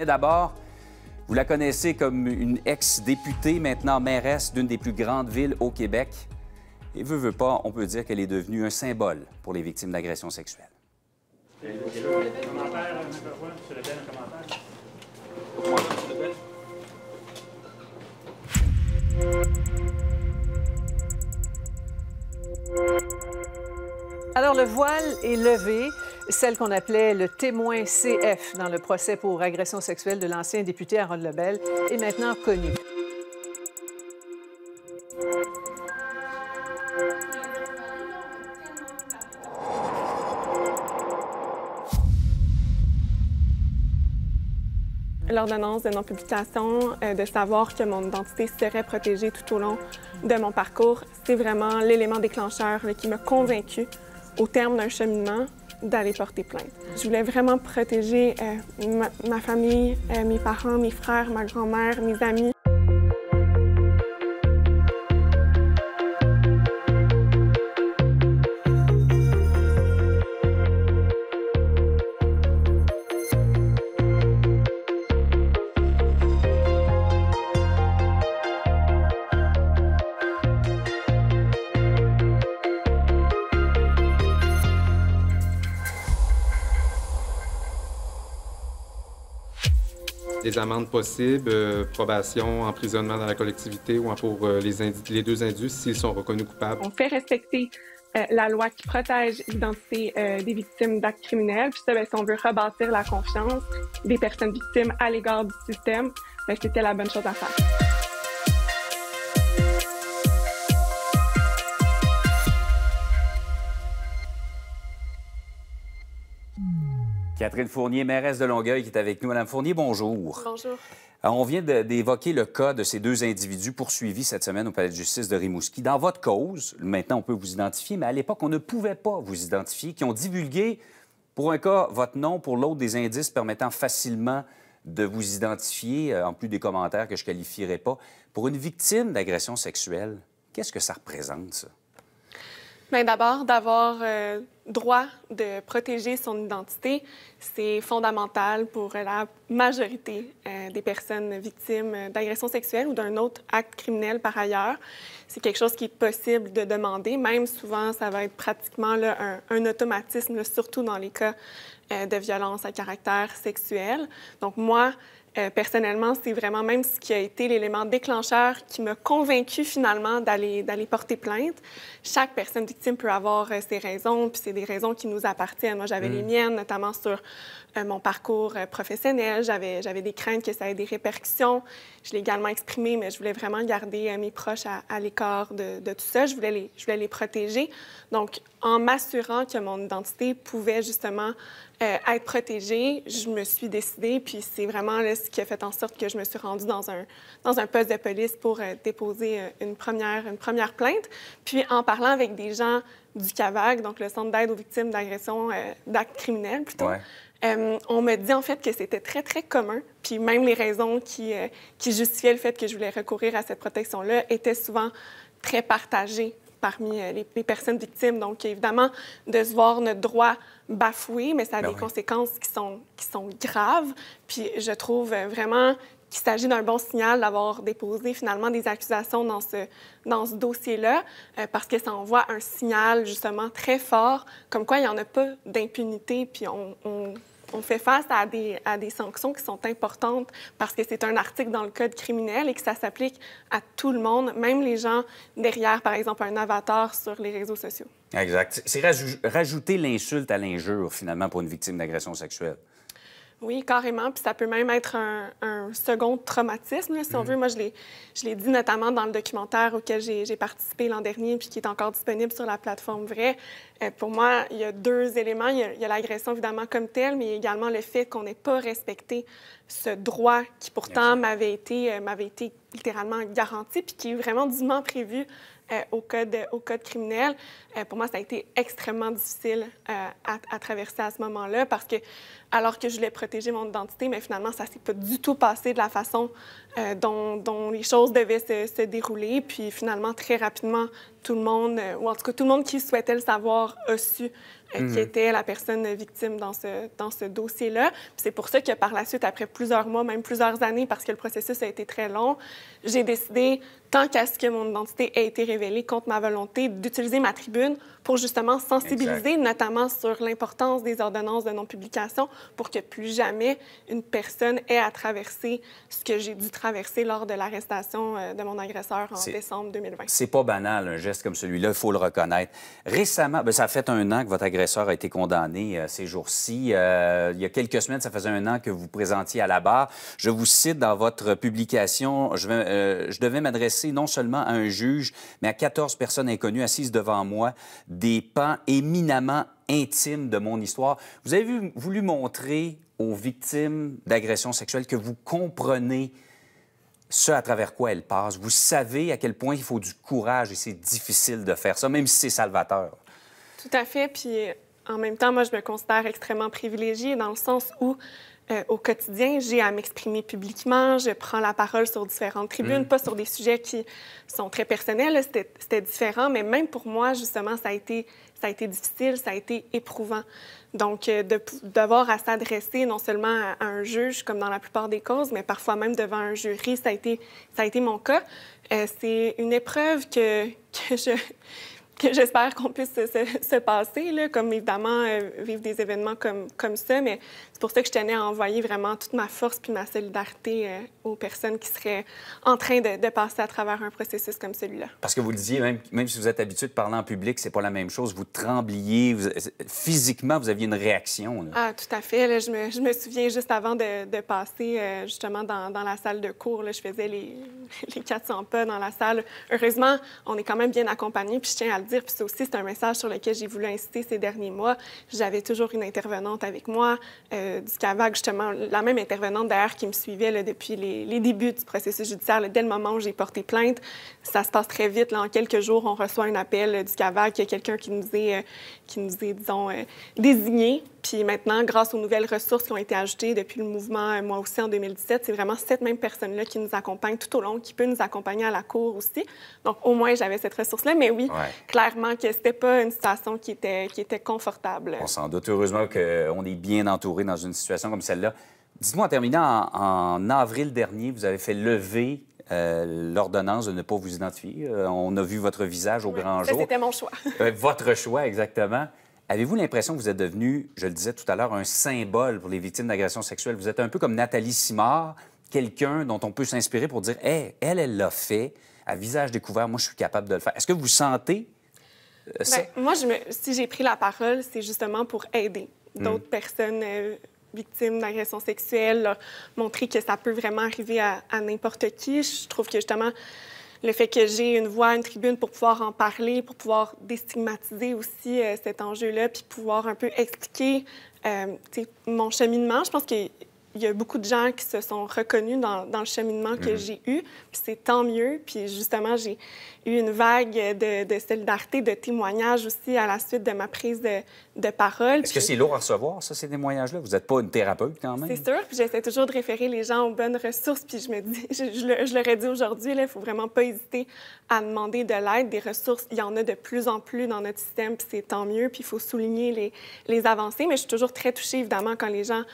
D'abord, vous la connaissez comme une ex-députée, maintenant mairesse d'une des plus grandes villes au Québec. Et veut, veut pas, on peut dire qu'elle est devenue un symbole pour les victimes d'agressions sexuelles. Alors, le voile est levé. Celle qu'on appelait le témoin CF dans le procès pour agression sexuelle de l'ancien député Harold Lebel est maintenant connue. L'ordonnance de non-publication, de savoir que mon identité serait protégée tout au long de mon parcours, c'est vraiment l'élément déclencheur là, qui m'a convaincue au terme d'un cheminement d'aller porter plainte. Je voulais vraiment protéger ma famille, mes parents, mes frères, ma grand-mère, mes amis. Des amendes possibles, probation, emprisonnement dans la collectivité ou pour les deux indus s'ils sont reconnus coupables. On fait respecter la loi qui protège l'identité des victimes d'actes criminels. Puis ça, bien, si on veut rebâtir la confiance des personnes victimes à l'égard du système, c'était la bonne chose à faire. Catherine Fournier, mairesse de Longueuil, qui est avec nous. Madame Fournier, bonjour. Bonjour. On vient d'évoquer le cas de ces deux individus poursuivis cette semaine au palais de justice de Rimouski. Dans votre cause, maintenant, on peut vous identifier, mais à l'époque, on ne pouvait pas vous identifier, qui ont divulgué, pour un cas, votre nom, pour l'autre, des indices permettant facilement de vous identifier, en plus des commentaires que je ne qualifierais pas. Pour une victime d'agression sexuelle, qu'est-ce que ça représente, ça? Bien, d'abord, d'avoir droit de protéger son identité, c'est fondamental pour la majorité des personnes victimes d'agressions sexuelles ou d'un autre acte criminel par ailleurs. C'est quelque chose qui est possible de demander, même souvent, ça va être pratiquement là, un automatisme, là, surtout dans les cas de violence à caractère sexuel. Donc moi, personnellement, c'est vraiment même ce qui a été l'élément déclencheur qui m'a convaincue finalement d'aller porter plainte. Chaque personne victime peut avoir ses raisons, puis c'est des raisons qui nous appartiennent. Moi, j'avais les miennes, notamment sur mon parcours professionnel. J'avais des craintes que ça ait des répercussions. Je l'ai également exprimé, mais je voulais vraiment garder mes proches à l'écart de tout ça. Je voulais les protéger. Donc, en m'assurant que mon identité pouvait justement être protégée, je me suis décidée, puis c'est vraiment là, ce qui a fait en sorte que je me suis rendue dans un poste de police pour déposer une première plainte. Puis en parlant avec des gens du CAVAC, donc le Centre d'aide aux victimes d'agressions, d'actes criminels plutôt, ouais. On m'a dit en fait que c'était très, très commun. Puis même les raisons qui justifiaient le fait que je voulais recourir à cette protection-là étaient souvent très partagées parmi les personnes victimes. Donc, évidemment, de se voir notre droit bafoué, mais ça a des conséquences qui sont graves. Puis je trouve vraiment qu'il s'agit d'un bon signal d'avoir déposé finalement des accusations dans ce dossier-là, parce que ça envoie un signal justement très fort, comme quoi il n'y en a pas d'impunité, puis on fait face à des sanctions qui sont importantes parce que c'est un article dans le Code criminel et que ça s'applique à tout le monde, même les gens derrière, par exemple, un avatar sur les réseaux sociaux. Exact. C'est rajouter l'insulte à l'injure, finalement, pour une victime d'agression sexuelle. Oui, carrément. Puis ça peut même être un second traumatisme, là, si on veut. Moi, je l'ai dit notamment dans le documentaire auquel j'ai participé l'an dernier puis qui est encore disponible sur la plateforme Vrai. Pour moi, il y a deux éléments. Il y a l'agression, évidemment, comme telle, mais il y a également le fait qu'on n'ait pas respecté ce droit qui, pourtant, m'avait été littéralement garanti puis qui est vraiment dûment prévu au code criminel. Pour moi, ça a été extrêmement difficile à traverser à ce moment-là parce que alors que je voulais protéger mon identité, mais finalement, ça ne s'est pas du tout passé de la façon dont les choses devaient se dérouler. Puis finalement, très rapidement, tout le monde, ou en tout cas tout le monde qui souhaitait le savoir, a su qui était la personne victime dans ce dossier-là. C'est pour ça que par la suite, après plusieurs mois, même plusieurs années, parce que le processus a été très long, j'ai décidé, tant qu'à ce que mon identité ait été révélée contre ma volonté, d'utiliser ma tribune pour justement sensibiliser, notamment sur l'importance des ordonnances de non-publication, pour que plus jamais une personne ait à traverser ce que j'ai dû traverser lors de l'arrestation de mon agresseur en décembre 2020. C'est pas banal, un geste comme celui-là, il faut le reconnaître. Récemment, bien, ça a fait 1 an que votre agresseur a été condamné ces jours-ci. Il y a quelques semaines, ça faisait 1 an que vous présentiez à la barre. Je vous cite dans votre publication, je devais m'adresser non seulement à un juge, mais à 14 personnes inconnues assises devant moi, des pans éminemment intimes de mon histoire. Vous avez voulu montrer aux victimes d'agressions sexuelles que vous comprenez ce à travers quoi elles passent. Vous savez à quel point il faut du courage et c'est difficile de faire ça, même si c'est salvateur. Tout à fait. Puis en même temps, moi, je me considère extrêmement privilégiée dans le sens où, au quotidien, j'ai à m'exprimer publiquement, je prends la parole sur différentes tribunes, pas sur des sujets qui sont très personnels, c'était différent, mais même pour moi, justement, ça a été difficile, ça a été éprouvant. Donc, d'avoir à s'adresser non seulement à un juge, comme dans la plupart des causes, mais parfois même devant un jury, ça a été mon cas. C'est une épreuve que j'espère qu'on puisse se passer, là, comme évidemment vivre des événements comme ça, mais c'est pour ça que je tenais à envoyer vraiment toute ma force puis ma solidarité aux personnes qui seraient en train de passer à travers un processus comme celui-là. Parce que vous le disiez, même si vous êtes habitué de parler en public, c'est pas la même chose. Vous trembliez, physiquement, vous aviez une réaction, là. Ah, tout à fait. Là, je me souviens juste avant de passer, justement, dans la salle de cours, là, je faisais les 400 pas dans la salle. Heureusement, on est quand même bien accompagnés, puis je tiens à le dire, puis ça aussi, c'est un message sur lequel j'ai voulu insister ces derniers mois. J'avais toujours une intervenante avec moi du CAVAC, justement, la même intervenante d'ailleurs qui me suivait là, depuis les débuts du processus judiciaire, là, dès le moment où j'ai porté plainte. Ça se passe très vite. Là, en quelques jours, on reçoit un appel du CAVAC, il y a quelqu'un qui nous est disons, désigné. Puis maintenant, grâce aux nouvelles ressources qui ont été ajoutées depuis le mouvement Moi aussi en 2017, c'est vraiment cette même personne-là qui nous accompagne tout au long, qui peut nous accompagner à la cour aussi. Donc, au moins, j'avais cette ressource-là. Mais oui, clairement que c'était pas une situation qui était confortable. On s'en doute. Heureusement qu'on est bien entouré dans une situation comme celle-là. Dites-moi, en terminant, en avril dernier, vous avez fait lever l'ordonnance de ne pas vous identifier. On a vu votre visage au grand jour. C'était mon choix. Votre choix, exactement. Avez-vous l'impression que vous êtes devenu, je le disais tout à l'heure, un symbole pour les victimes d'agressions sexuelles? Vous êtes un peu comme Nathalie Simard, quelqu'un dont on peut s'inspirer pour dire hey, « elle l'a fait, à visage découvert, moi, je suis capable de le faire. » Est-ce que vous sentez ça? Bien, moi, si j'ai pris la parole, c'est justement pour aider d'autres personnes victimes d'agressions sexuelles, leur montrer que ça peut vraiment arriver à n'importe qui. Je trouve que, justement, le fait que j'ai une voix, une tribune pour pouvoir en parler, pour pouvoir déstigmatiser aussi cet enjeu-là, puis pouvoir un peu expliquer mon cheminement. Je pense qu'il y a beaucoup de gens qui se sont reconnus dans le cheminement que j'ai eu, puis c'est tant mieux. Puis justement, j'ai eu une vague de solidarité, de témoignages aussi à la suite de ma prise de parole. Est-ce que c'est lourd à recevoir, ça, ces témoignages-là? Vous n'êtes pas une thérapeute, quand même? C'est sûr, puis j'essaie toujours de référer les gens aux bonnes ressources, puis je me dis, je l'aurais dit aujourd'hui, il ne faut vraiment pas hésiter à demander de l'aide, des ressources. Il y en a de plus en plus dans notre système, puis c'est tant mieux, puis il faut souligner les avancées, mais je suis toujours très touchée, évidemment, quand les gens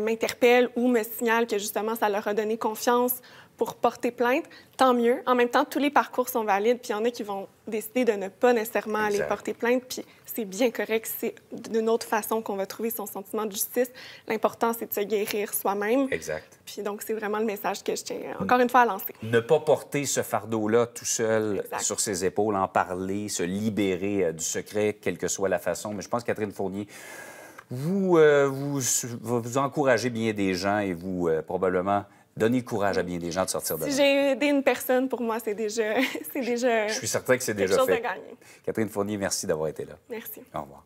m'interpellent ou me signalent que, justement, ça leur a donné confiance pour porter plainte, tant mieux. En même temps, tous les parcours sont valides, puis il y en a qui vont décider de ne pas nécessairement aller porter plainte, puis c'est bien correct, c'est d'une autre façon qu'on va trouver son sentiment de justice. L'important, c'est de se guérir soi-même. Exact. Puis donc, c'est vraiment le message que je tiens encore une fois à lancer. Ne pas porter ce fardeau-là tout seul sur ses épaules, en parler, se libérer du secret, quelle que soit la façon. Mais je pense, Catherine Fournier, vous encouragez bien des gens et vous, probablement, donner le courage à bien des gens de sortir de là. Si j'ai aidé une personne, pour moi, c'est déjà... Je suis certain que c'est déjà fait. Catherine Fournier, merci d'avoir été là. Merci. Au revoir.